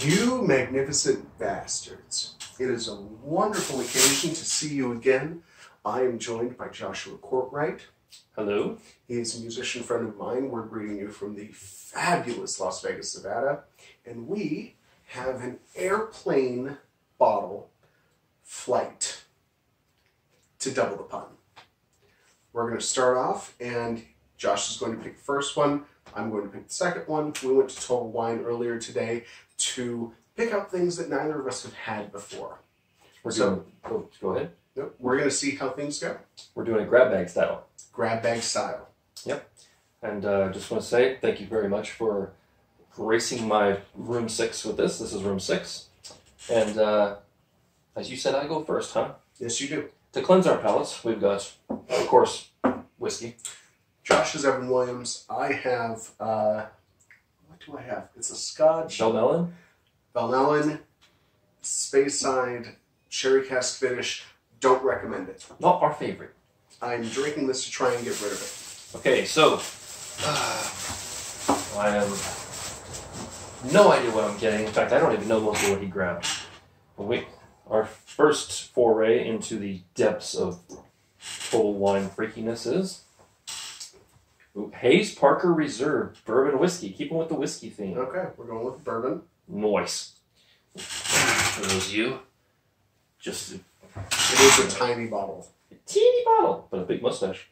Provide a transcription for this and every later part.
You magnificent bastards. It is a wonderful occasion to see you again. I am joined by Joshua Courtright. Hello. He is a musician friend of mine. We're greeting you from the fabulous Las Vegas, Nevada. And we have an airplane bottle flight to double the pun. We're going to start off, and Josh is going to pick the first one. I'm going to pick the second one. We went to Total Wine earlier today to pick up things that neither of us have had before. Go ahead. Nope, we're going to see how things go. We're doing a grab bag style. Grab bag style. Yep. And I just want to say thank you very much for gracing my room 6 with this. This is room 6. And as you said, I go first, huh? Yes, you do. To cleanse our palates, we've got, of course, whiskey. Josh is Evan Williams. I have, what do I have? It's a Scotch. Bell-Ellen, Speyside, Sherry Cask Finish. Don't recommend it. Not our favorite. I'm drinking this to try and get rid of it. Okay, so, I have no idea what I'm getting. In fact, I don't even know mostly what he grabbed. But wait, our first foray into the depths of Total Wine freakiness is... Ooh, Hayes Parker Reserve Bourbon Whiskey. Keeping with the whiskey theme. Okay, we're going with bourbon. Nice. For those of you, just... It is a tiny bottle. A teeny bottle, but a big mustache.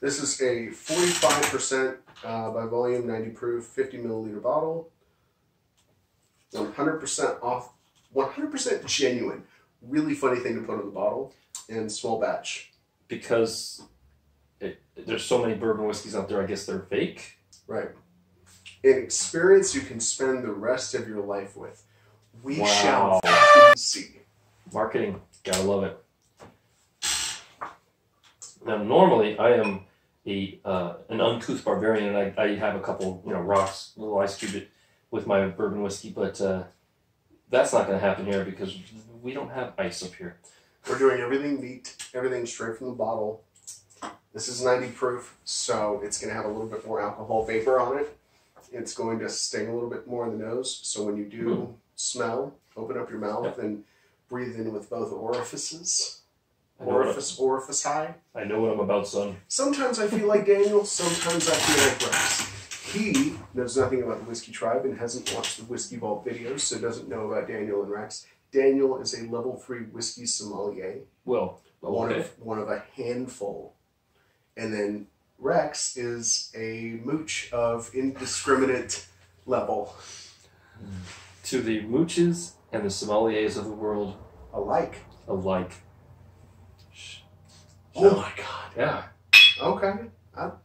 This is a 45% by volume, 90 proof, 50 milliliter bottle. 100% off, 100% genuine. Really funny thing to put in the bottle. And small batch. Because... There's so many bourbon whiskeys out there, I guess they're fake. Right. An experience you can spend the rest of your life with. We shall see. Marketing. Gotta love it. Now, normally, I am an uncouth barbarian, and I have a couple, rocks, little ice cube with my bourbon whiskey, but that's not going to happen here because we don't have ice up here. We're doing everything neat, everything straight from the bottle. This is 90 proof, so it's going to have a little bit more alcohol vapor on it. It's going to sting a little bit more in the nose, so when you do smell, open up your mouth and breathe in with both orifices. Orifici. I know what I'm about, son. Sometimes I feel like Daniel, sometimes I feel like Rex. He knows nothing about the Whiskey Tribe and hasn't watched the Whiskey Vault videos, so doesn't know about Daniel and Rex. Daniel is a level 3 whiskey sommelier. Well, okay. One of a handful. And then Rex is a mooch of indiscriminate level. To the mooches and the sommeliers of the world. Alike. Oh my God. Yeah. Okay. Oh,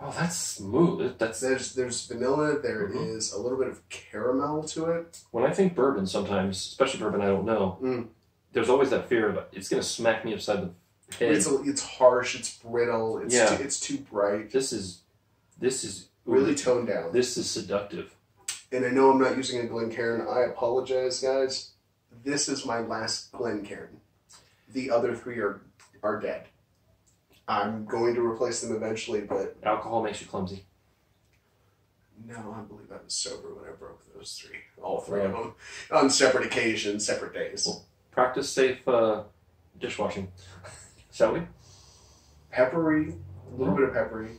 that's smooth. There's vanilla. There is a little bit of caramel to it. When I think bourbon sometimes, especially bourbon I don't know, there's always that fear of it's going to smack me upside the... It's harsh. It's brittle. It's too bright. This is really toned down. This is seductive. And I know I'm not using a Glencairn. I apologize, guys. This is my last Glencairn. The other 3 are dead. I'm going to replace them eventually, but alcohol makes you clumsy. No, I believe I was sober when I broke those 3. All 3 of them on separate occasions, separate days. Well, practice safe dishwashing. Shall we? Peppery, a little bit of peppery.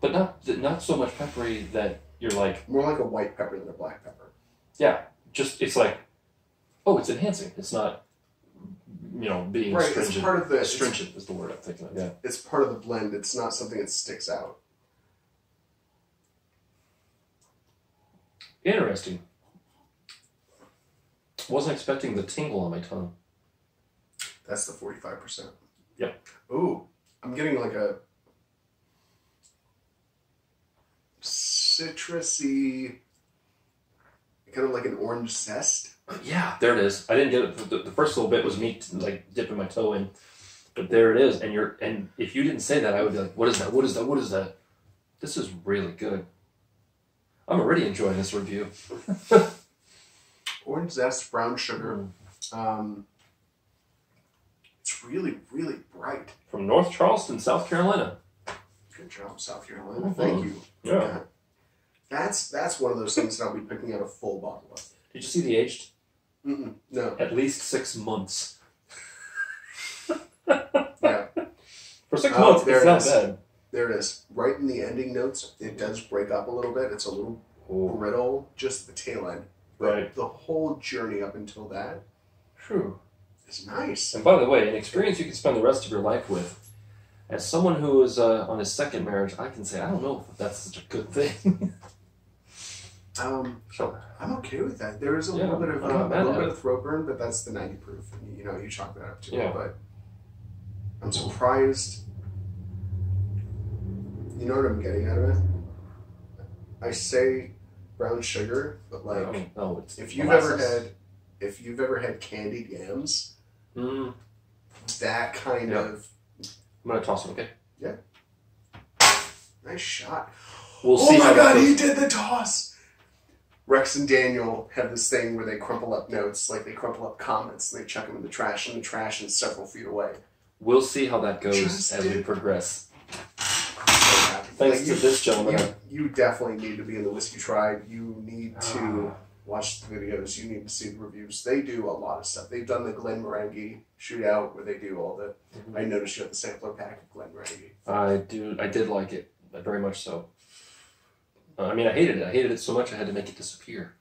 But not so much peppery that you're like... More like a white pepper than a black pepper. Yeah, just it's like, oh, it's enhancing. It's not, being astringent. It's part of the... Astringent is the word I'm thinking of, yeah. It's part of the blend. It's not something that sticks out. Interesting. Wasn't expecting the tingle on my tongue. That's the 45%. Yeah. Ooh, I'm getting like a citrusy, kind of like an orange zest. Yeah, there it is. I didn't get it. The first little bit was me like dipping my toe in, but there it is. And if you didn't say that, I would be like, what is that? What is that? What is that? This is really good. I'm already enjoying this review. Orange zest, brown sugar. It's really, really bright. From North Charleston, South Carolina. Good job, South Carolina. Thank you. Yeah. That that's one of those things that I'll be picking out a full bottle of. Did you see the aged? Mm-mm, no. At least 6 months. Yeah. For 6 months, it's not bad. There it is. Right in the ending notes, it does break up a little bit. It's a little brittle, just the tail end. But right. The whole journey up until that is nice. And by the way, an experience you can spend the rest of your life with. As someone who is on his second marriage, I can say, I don't know if that's such a good thing. I'm okay with that. There is a little bit of a little bit of throat burn, but that's the 90 proof. And, you know, you chalk that up to it. But I'm surprised. You know what I'm getting out of it? I say brown sugar, but like, it's if you've ever had candied yams, that kind of. I'm going to toss him, okay? Yeah. Nice shot. We'll see. Oh my God, he did the toss! Rex and Daniel have this thing where they crumple up notes, like they crumple up comments, and they chuck them in the trash, and the trash is several feet away. We'll see how that goes as we progress. Thanks to this gentleman. You definitely need to be in the Whiskey Tribe. You need to watch the videos. You need to see the reviews. They do a lot of stuff. They've done the Glenmorangie shootout where they do all the... I noticed you had the sampler pack of Glenmorangie. I did like it. Very much so. I mean, I hated it. I hated it so much I had to make it disappear.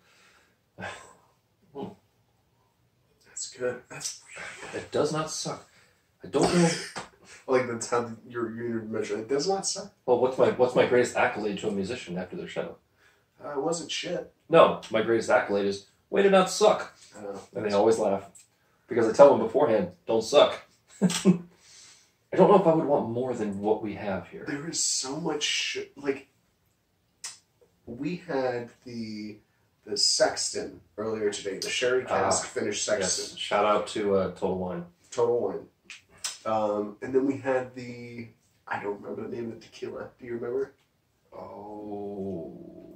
That's good. That's really good. It does not suck. I don't know... Like that's how your measure. It does not suck. Well, what's my greatest accolade to a musician after their show? It wasn't shit. No, my greatest accolade is way to not suck. And they always laugh because I tell them beforehand, don't suck. I don't know if I would want more than what we have here. There is so much shit. Like we had the Sexton earlier today, the sherry cask finished Sexton. Yes. Shout out to Total Wine. Total Wine. And then we had the, I don't remember the name of the tequila. Do you remember? Oh,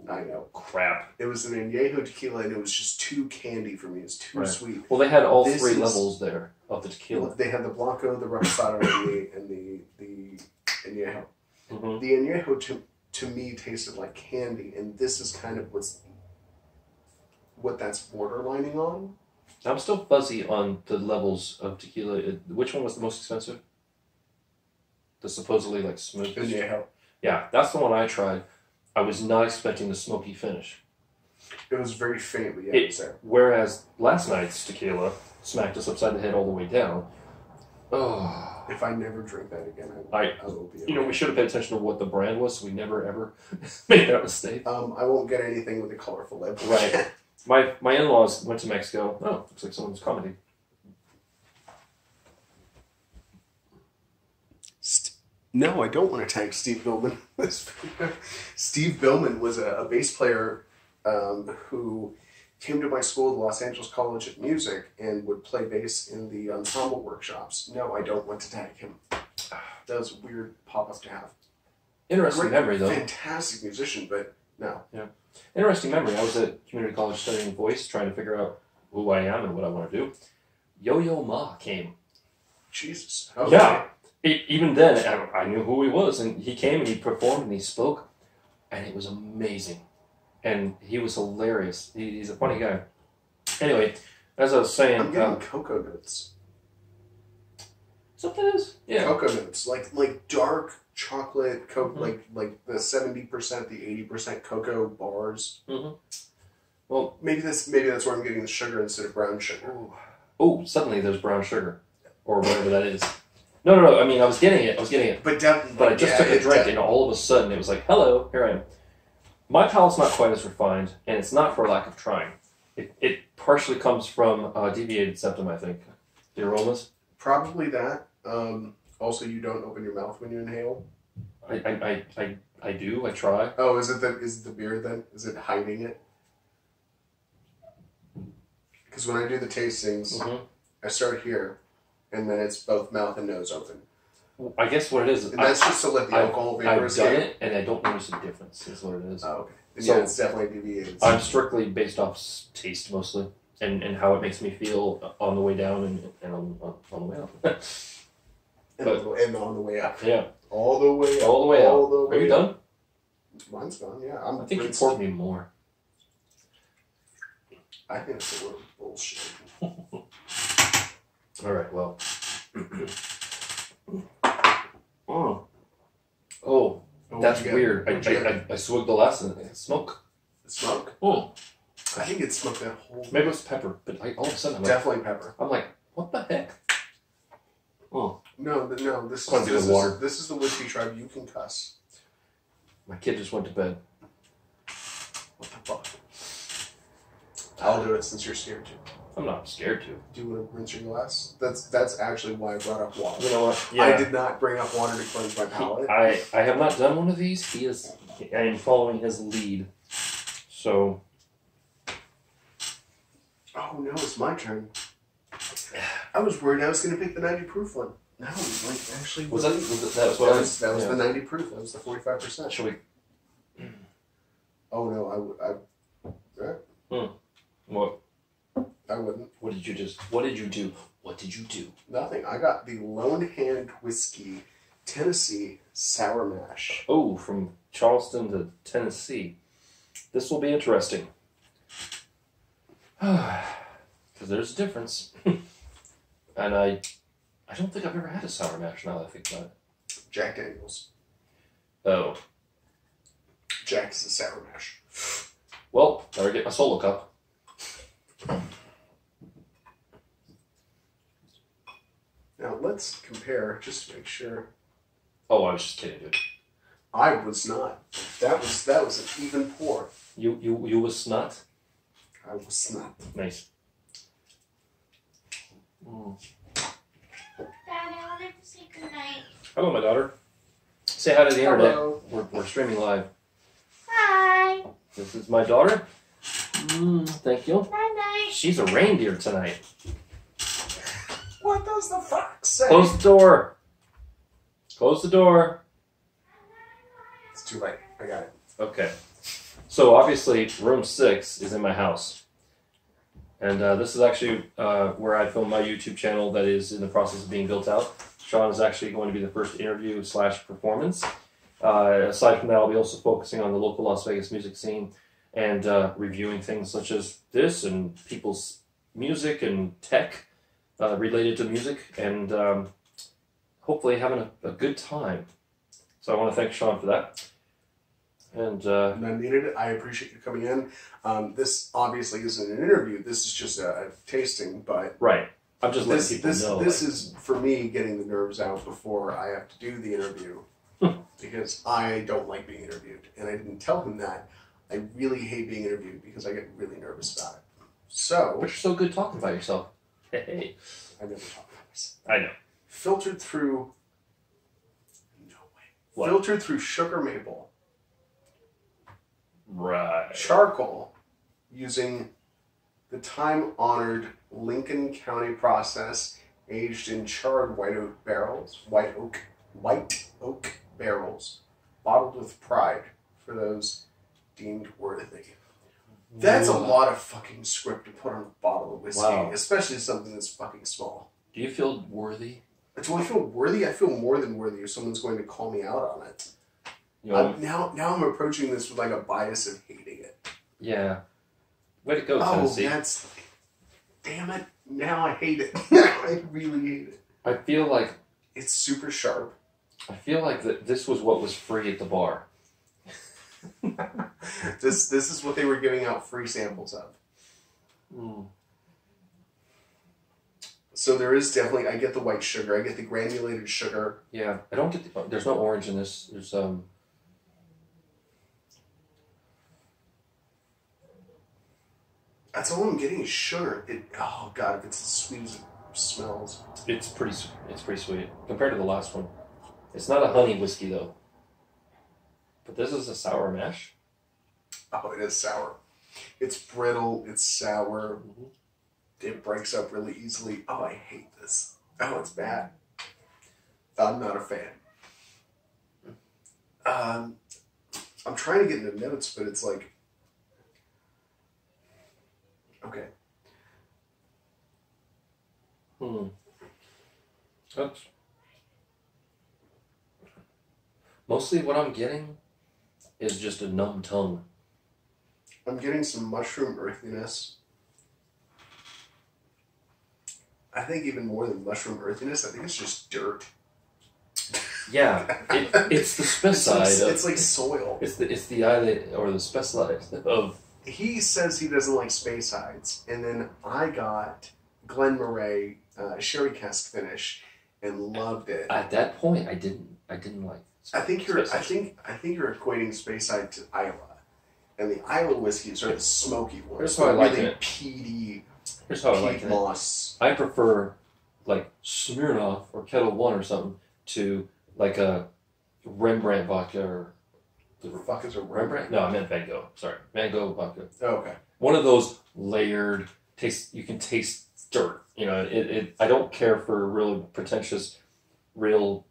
I know. Crap. It was an añejo tequila and it was just too candy for me. It's too sweet. Well, they had all three levels there of the tequila. They had the Blanco, the Reposado, and the añejo. The añejo to me tasted like candy, and this is kind of what that's borderlining on. I'm still fuzzy on the levels of tequila. Which one was the most expensive? The supposedly like smooth. Yeah, that's the one I tried. I was not expecting the smoky finish. It was very faintly. Whereas last night's tequila smacked us upside the head all the way down. Oh, if I never drink that again, I will be. You know, we should have paid attention to what the brand was, so we never ever made that mistake. I won't get anything with a colorful label. Right. My in-laws went to Mexico. Oh, looks like someone's commenting. No, I don't want to tag Steve Billman. Steve Billman was a bass player who came to my school, the Los Angeles College of Music, and would play bass in the ensemble workshops. No, I don't want to tag him. That was a weird pop-up to have. Interesting memory, though. Fantastic musician, but no. Yeah. Interesting memory. I was at community college studying voice, trying to figure out who I am and what I want to do. Yo-Yo Ma came. Jesus. Okay. Yeah. Even then, I knew who he was. And he came and he performed and he spoke. And it was amazing. And he was hilarious. He's a funny guy. Anyway, as I was saying... I'm getting cocoa notes. Is that what that is? Yeah. Cocoa notes. Like dark... chocolate, like the 70%, the 80% cocoa bars. Well, maybe that's where I'm getting the sugar instead of brown sugar. Oh, suddenly there's brown sugar, or whatever that is. No. I mean, I was getting it. But definitely, but I just took a drink, and all of a sudden it was like, hello, here I am. My palate's not quite as refined, and it's not for lack of trying. It partially comes from deviated septum, I think. The aromas. Probably that. Also, you don't open your mouth when you inhale? I do. I try. Oh, is it the beer then? Is it hiding it? Because when I do the tastings, I start here, and then it's both mouth and nose open. Well, I guess what it is... And that's just to let the alcohol vapor escape. I've done it, and I don't notice the difference, is what it is. Oh, okay. And so, yeah, it's definitely deviated. I'm strictly based off taste, mostly, and how it makes me feel on the way down and on the way up. And on the way up. Yeah. All the way up. Are you done? Mine's gone, yeah. I think it's giving me more. I think it's a little bullshit. All right, well. Oh, that's weird. I swigged the last one. It's smoke. It's smoke? Oh. I think it smoked that whole... Maybe it was pepper, but all of a sudden I'm definitely like... Definitely pepper. I'm like, what the heck? Oh. No, no, this is the Whiskey Tribe. You can cuss. My kid just went to bed. What the fuck? I'll do it since you're scared to. I'm not scared to. Do you want to rinse your glass? That's actually why I brought up water. You know what? Yeah. I did not bring up water to cleanse my palate. I have not done one of these. I am following his lead. So. Oh no, it's my turn. I was worried I was going to pick the 90 proof one. No, like actually. That was the 90 proof. That was the 45%. Should we? Oh no, What? I wouldn't. What did you do? What did you do? Nothing. I got the Lone Hand Whiskey Tennessee Sour Mash. Oh, from Charleston to Tennessee. This will be interesting. Because there's a difference. And I don't think I've ever had a sour mash now that I think about it. Jack Daniels. Oh. Jack's the sour mash. Well, better get my solo cup. Now let's compare, just to make sure. Oh, I was just kidding, dude. I was not. That was an even pour. You was not? I was not. Nice. Mm. Dad, I wanted to say goodnight. Hello, my daughter. Say hi to the internet. We're streaming live. Hi. This is my daughter. Thank you. Bye-bye. She's a reindeer tonight. What does the fox say? Close the door. Close the door. It's too late. I got it. Okay. So obviously, room 6 is in my house. And this is actually where I film my YouTube channel that is in the process of being built out. Sean is actually going to be the first interview / performance. Aside from that, I'll be also focusing on the local Las Vegas music scene and reviewing things such as this and people's music and tech related to music and hopefully having a good time. So I want to thank Sean for that. And I needed it. I appreciate you coming in. This obviously isn't an interview. This is just a tasting, but... Right. I'm just letting people know. This is, for me, getting the nerves out before I have to do the interview because I don't like being interviewed. And I didn't tell him that. I really hate being interviewed because I get really nervous about it. So... But you're so good talking about yourself. Hey. I never talk about myself. I know. Filtered through... No way. What? Filtered through sugar maple. Right. Charcoal using the time-honored Lincoln County process, aged in charred white oak barrels, bottled with pride for those deemed worthy. That's a lot of fucking script to put on a bottle of whiskey, especially something that's fucking small. Do you feel worthy? Do I feel worthy? I feel more than worthy if someone's going to call me out on it. You know, now I'm approaching this with like a bias of hating it. Yeah. Way to go, Tennessee. Oh, that's... Damn it. Now I hate it. I really hate it. I feel like... It's super sharp. I feel like this was what was free at the bar. This is what they were giving out free samples of. Mm. So there is definitely... I get the white sugar. I get the granulated sugar. Yeah. I don't get the... There's no orange in this. There's... That's all I'm getting is sugar. Oh god, if it's as sweet as it smells. It's pretty sweet compared to the last one. It's not a honey whiskey though. But this is a sour mash. Oh, it is sour. It's brittle. It's sour. Mm-hmm. It breaks up really easily. Oh, I hate this. Oh, it's bad. I'm not a fan. I'm trying to get into notes, but it's like. Okay. Hmm. That's mostly what I'm getting is just a numb tongue. I'm getting some mushroom earthiness. I think even more than mushroom earthiness, I think it's just dirt. Yeah, it's the specimen. It's like soil. It's the eyelid or the specimen of. He says he doesn't like space hides, and then I got Glenmorangie sherry cask finish and loved it. At that point, I didn't like. I think you're equating space hide to Iowa, and the Iowa whiskeys are the smoky ones. Here's how I like it. Peaty. Here's how I like it. Moss. I prefer like Smirnoff or Kettle One or something to like a Rembrandt vodka or. The fuck is a Rembrandt? No, I meant Van Gogh. Sorry, Van Gogh vodka. Oh, okay. One of those layered tastes. You can taste dirt. You know, I don't care for really pretentious, real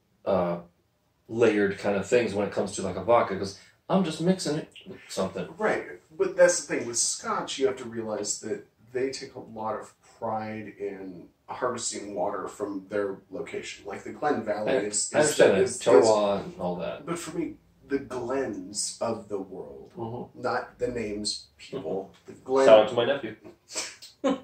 layered kind of things when it comes to like a vodka because I'm just mixing it with something. Right, but that's the thing with Scotch. You have to realize that they take a lot of pride in harvesting water from their location, like the Glen Valley. I understand that, Terroir and all that. But for me. The Glens of the world, not the names people. The Glen. Shout out to my nephew. The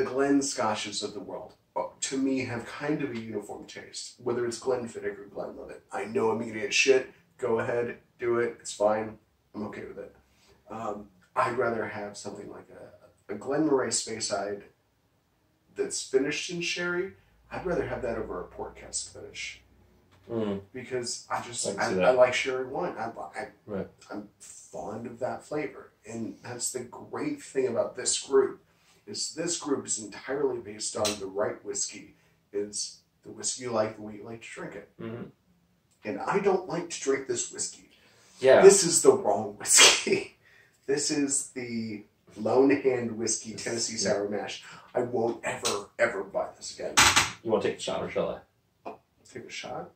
Glen Scotches of the world, to me, have kind of a uniform taste. Whether it's Glenfiddich or Glenlivet, I know immediate shit. Go ahead, do it. It's fine. I'm okay with it. I'd rather have something like a Glenmorangie Speyside that's finished in sherry. I'd rather have that over a port cask finish. Because I like sherry wine. I'm fond of that flavor, and that's the great thing about this group. Is this group is entirely based on the right whiskey. It's the whiskey you like the way you like to drink it. And I don't like to drink this whiskey. Yeah, this is the wrong whiskey. This is the Lone Hand whiskey, Tennessee Sour Mash. I won't ever buy this again. You want to take a shot, or shall I? Take a shot.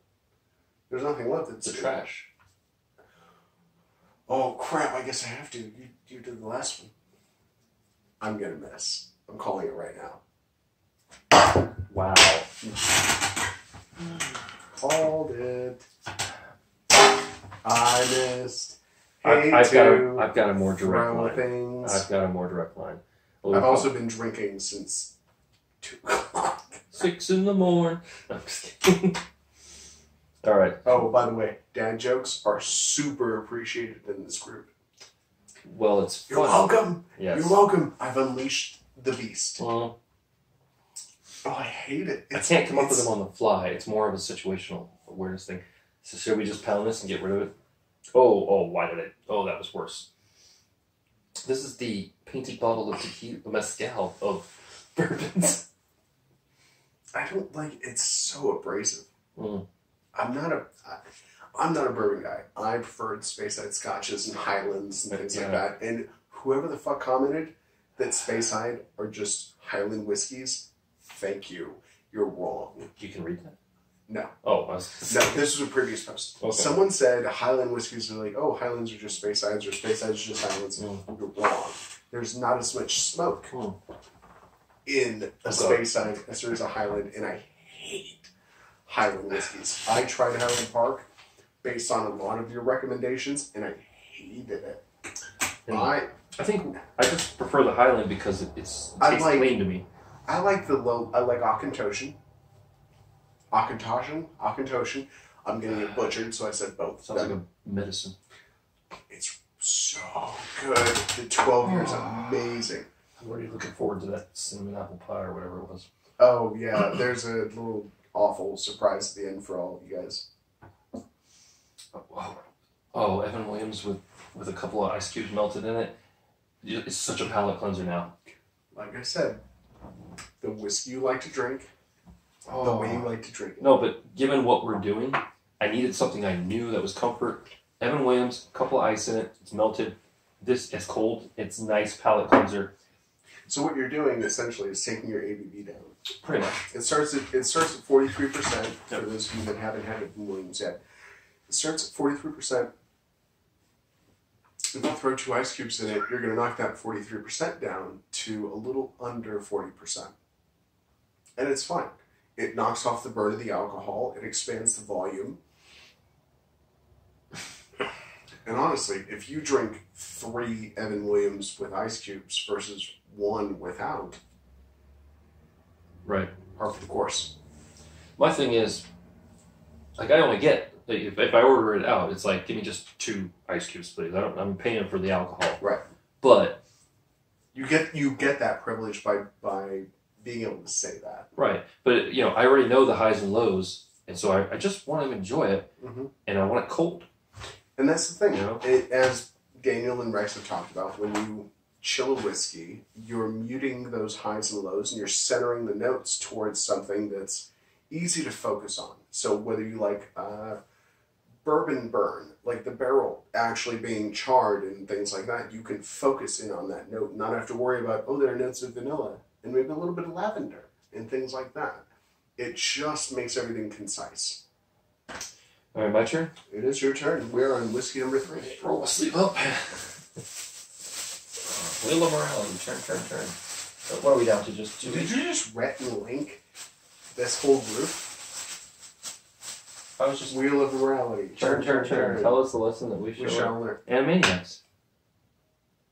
There's nothing left. It's the trash. Oh crap! I guess I have to. You did the last one. I'm gonna miss. I'm calling it right now. Wow. Called it. I missed. I've got a more direct line. I've got a more direct line. I've also been drinking since 2 o'clock. 6 in the morning. I'm just kidding. All right. Oh, by the way, dad jokes are super appreciated in this group. Well, it's fun. You're welcome. Yes. You're welcome. I've unleashed the beast. Well, oh, I hate it. I can't come up with them on the fly. It's more of a situational awareness thing. So should we just pound this and get rid of it? Oh, why did I? Oh, that was worse. This is the painted bottle of tequila, mezcal of bourbons. I don't like. It's so abrasive. I'm not a bourbon guy. I preferred Speyside Scotches and Highlands and things like that. And whoever the fuck commented that Speyside are just Highland whiskeys, thank you. You're wrong. You can read that? No. Oh, I was no. This was a previous post. Okay. Someone said Highland whiskeys are like, oh, Highlands are just Speysides, or Speysides are just Highlands. You're wrong. There's not as much smoke in a Speyside as there is a Highland, and I hate Highland whiskeys. I tried Highland Park based on a lot of your recommendations, and I hated it. And I think I just prefer the Highland because it tastes clean to me. I like the low. I like Auchentoshan. I'm getting it butchered, so I said both. Sounds like a medicine. It's so good. The 12-year is amazing. I'm already looking forward to that cinnamon apple pie or whatever it was. Oh yeah, there's a little. Awful surprise at the end for all of you guys. Oh, Evan Williams with a couple of ice cubes melted in it. It's such a palate cleanser now. Like I said, the whiskey you like to drink, the way you like to drink it. No, but given what we're doing, I needed something I knew that was comfort. Evan Williams, a couple of ice in it, it's melted. This is cold, it's nice palate cleanser. So what you're doing essentially is taking your ABV down. Pretty much. It starts at 43%. For those of you that haven't had it in Williams yet, it starts at 43%. If you throw 2 ice cubes in it, you're going to knock that 43% down to a little under 40%, and it's fine. It knocks off the burn of the alcohol. It expands the volume. And honestly, if you drink 3 Evan Williams with ice cubes versus 1 without, right, par for the course. My thing is, like, I only get, like, if I order it out, it's like, give me just 2 ice cubes, please. I'm paying for the alcohol. Right. But you get that privilege by being able to say that. Right. But, you know, I already know the highs and lows, and so I just want to enjoy it, mm-hmm. and I want it cold. And that's the thing, you know? As Daniel and Rex have talked about, when you chill a whiskey, you're muting those highs and lows, and you're centering the notes towards something that's easy to focus on. So whether you like bourbon burn, like the barrel actually being charred and things like that, you can focus in on that note, not have to worry about, oh, there are notes of vanilla and maybe a little bit of lavender and things like that. It just makes everything concise. All right, my turn? It is your turn. We're on whiskey number 3. Right, roll the sleeve up. Wheel them around. Turn. What are we down to? Just two? Did you just ret and link this whole group? I was just... Wheel of Morality. Turn. Tell us the lesson that we shall learn. Animaniacs.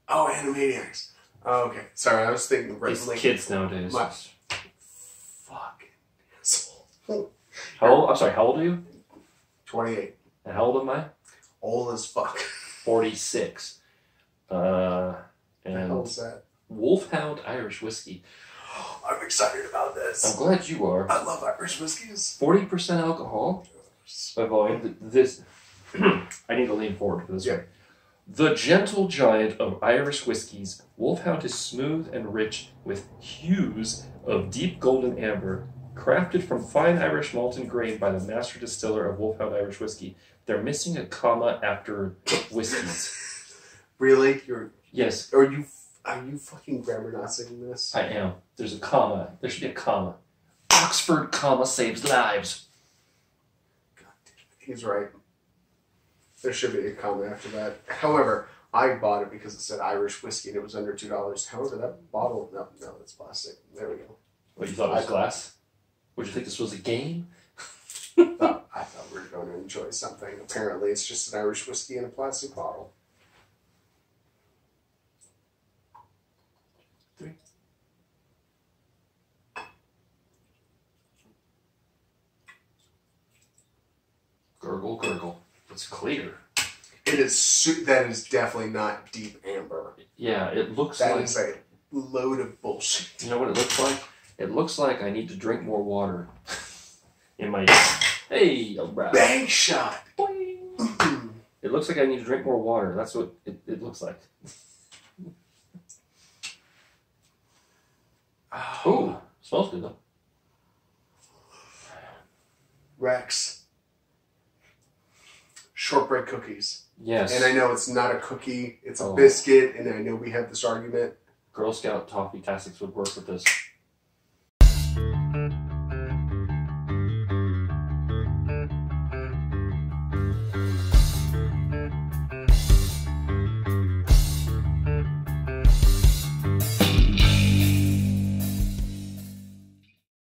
Oh, Animaniacs. Oh, okay. Sorry, I was thinking... These kids nowadays. Fucking asshole. How old are you? 28. And how old am I? Old as fuck. 46. And how old is that? Wolfhound Irish whiskey. I'm excited about this. I'm glad you are. I love Irish whiskeys. 40% alcohol by volume. This, I need to lean forward for this one. The gentle giant of Irish whiskeys, Wolfhound is smooth and rich with hues of deep golden amber, crafted from fine Irish malt and grain by the master distiller of Wolfhound Irish whiskey. They're missing a comma after whiskeys. Really? Yes. Are you fucking grammar Nazing this? I am. There's a comma. There should be a comma. Oxford comma saves lives. God damn it. He's right. There should be a comma after that. However, I bought it because it said Irish whiskey and it was under $2. However, that bottle... No, that's plastic. There we go. What, you thought it was glass? Would you think this was a game? I thought we were going to enjoy something. Apparently, it's just an Irish whiskey in a plastic bottle. Gurgle. It's clear. It is. That is definitely not deep amber. Yeah, it looks like... That is a load of bullshit. You know what it looks like? It looks like I need to drink more water in my... Hey, alright. Bang shot! Boing. It looks like I need to drink more water. That's what it looks like. Oh, smells good though. Rex. Shortbread cookies. Yes. And I know it's not a cookie, it's a biscuit, and I know we had this argument. Girl Scout toffee tastics would work with this.